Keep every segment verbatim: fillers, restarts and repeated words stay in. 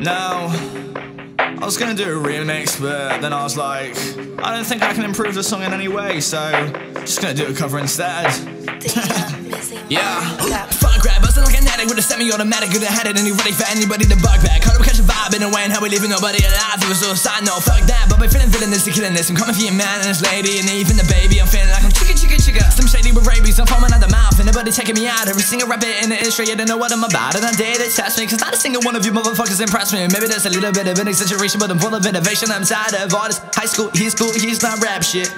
Now, I was gonna do a remix, but then I was like, I don't think I can improve the song in any way, so I'm just gonna do a cover instead. Yeah. Fuck rap, bustin' like an addict with a semi-automatic. Could've had it and you ready for anybody to bug back. Hard to catch a vibe in a way and how we leaving nobody alive. It was all side, no fuck that. But I'm feeling villainous, you're killing this. I'm coming for your man and his lady and even the baby. I'm feeling like I'm chicka chicka chicka. Slim Shady with rabies, I'm foaming out the mouth. And nobody taking me out. Every single rapper in the industry, I don't know what I'm about. And I dare to test me, cause not a single one of you motherfuckers impressed me. Maybe there's a little bit of an exaggeration, but I'm full of innovation. I'm tired of all this high school, he's cool, he's not rap shit.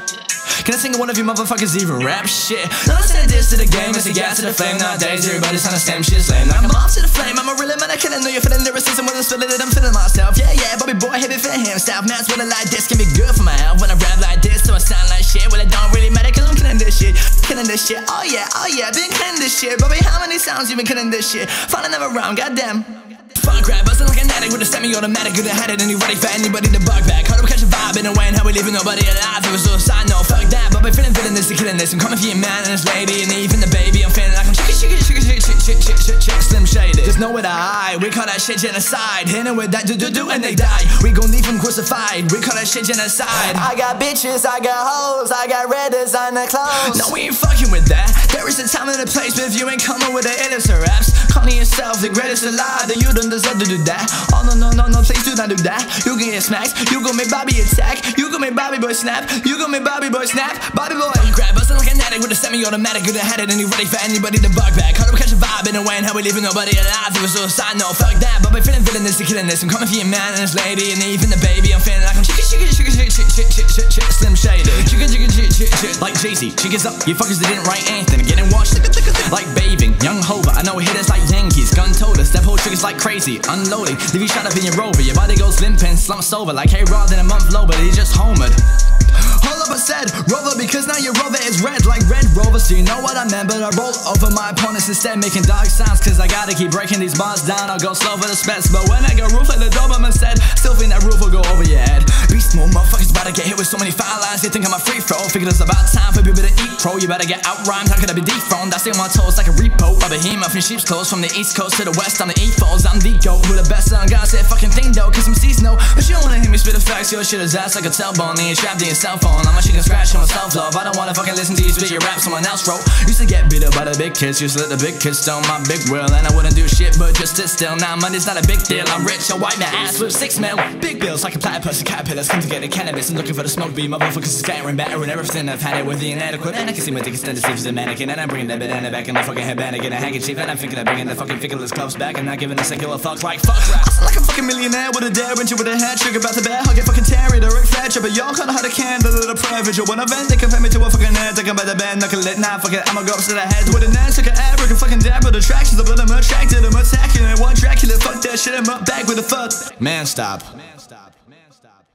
Can I sing one of you motherfuckers even rap shit? Now listen to this to the game, it's a gas to the flame. Nowadays everybody's on the same shit slam. Like I'm off to the flame, I'm a real man, I can't know you're feeling lyricism when I'm feeling it, I'm feeling myself. Yeah, yeah, Bobby Boy, heavy feeling himself. Man's willing like this can be good for my health. When I rap like this, so I sound like shit. Well, it don't really matter, cause I'm killing this shit. Killing this shit, oh yeah, oh yeah, been killing this shit. Bobby, how many sounds you been killing this shit? Falling never round, goddamn. Fuck rap, bustin' like an addict with a semi-automatic. Could've had it and you ready for anybody to bug back. Hard to catch a vibe in a way and how we leaving nobody alive. It was all side, no fuck that. But I'm feeling villainous, you're killing this. I'm coming for your man and his lady and even the baby. I'm feeling like I'm chicka chicka chicka chicka chicka chicka chicka Slim Shady. Just know it I, we call that shit genocide. Hitting with that do do do and they die. We gon' leave them crucified, we call that shit genocide. I got bitches, I got hoes, I got red designer clothes. No, we ain't fucking with that. There is a time and a place, but if you ain't coming with the illest of raps, call me yourself the greatest alive, then you don't deserve to do that. Oh no no no no, please do not do that. You gon' get smacked, you gon' make Bobby attack, you gon' make Bobby Boy snap, you gon' make Bobby Boy snap, Bobby Boy. Grab us like an addict with a semi-automatic. Could've had it and you ready for anybody to bug back. Hard to catch a vibe in a way and how we leaving nobody alive. It was all side, no fuck that. But I'm feeling villainous, you're killing this. I'm coming for your man and his lady and even the baby. I'm feeling like I'm chicka chicka chicka chicka chicka chicka chicka Slim Shady. Chicka chicka chicka chicka chicka like Jay-Z. Chickas up, you fuckers that didn't write anything. Getting washed like bathing, young hover. I know hitters like Yankees. Gun toter, step whole triggers like crazy. Unloading, leave you shot up in your rover. Your body goes limp and slumps over like hey Rod in a month low, but he just homered. Hold up, I said rover because now your rover is red like Red Rover. So you know what I meant, but I roll over my opponents instead, making dark sounds. Cause I gotta keep breaking these bars down. I'll go slow for the spets, but when I go roof at the Doberman said, still think that roof will go over your head. Beast mode, motherfuckers about to get hit with so many foul lines. They think I'm a free throw. Figure it's about time for people to eat pro. You better get out rhymed. How could I be dethroned? I stay on my toes like a repo. A behemoth in sheep's clothes from the east coast to the west. I'm the E-foes, I'm the goat. Who the best? I'm gonna say a fucking thing though, cause I'm seasonal. But you don't wanna hear me spit the facts. Your shit is ass like a tailbone. Then you're trapped in your cell phone. I'm a chicken scratch on my self love. I don't wanna fucking listen to you spit your rap someone else wrote. Used to get beat up by the big kids. Used to let the big kids steal my big wheel. And I wouldn't do shit but just sit still. Now money's not a big deal. I'm rich, I wipe my ass with six mil. Big bills like a platypus and caterpillars. Come to get the cannabis. I'm looking for the smoke beam. Motherfuckers scattering batter and everything. I've had it with the inadequate. And I can see my dick extended sleeves as a mannequin. And I'm bringing that banana back in the fucking headband. I get a handkerchief. And I'm thinking of bringing the fucking fingerless gloves back. I'm not giving a secular fuck like fuck rap. I sound like a fucking millionaire with a dare into with a hair trigger. About to bear hug it fucking Terry. The Ric Flair but y'all kinda had a candle at a prayer vigil. When I vent, they compare me to a fucking head. They can buy the band, knuckle it. Nah, fuck it, I'ma go up to the head with an ass like an air. Can fucking dab with attractions. I'm blood, I'm attracted, I'm attacking. I want Dracula, fuck that shit, I'm up back with a fuck. Man, stop. Man, stop. Man, stop.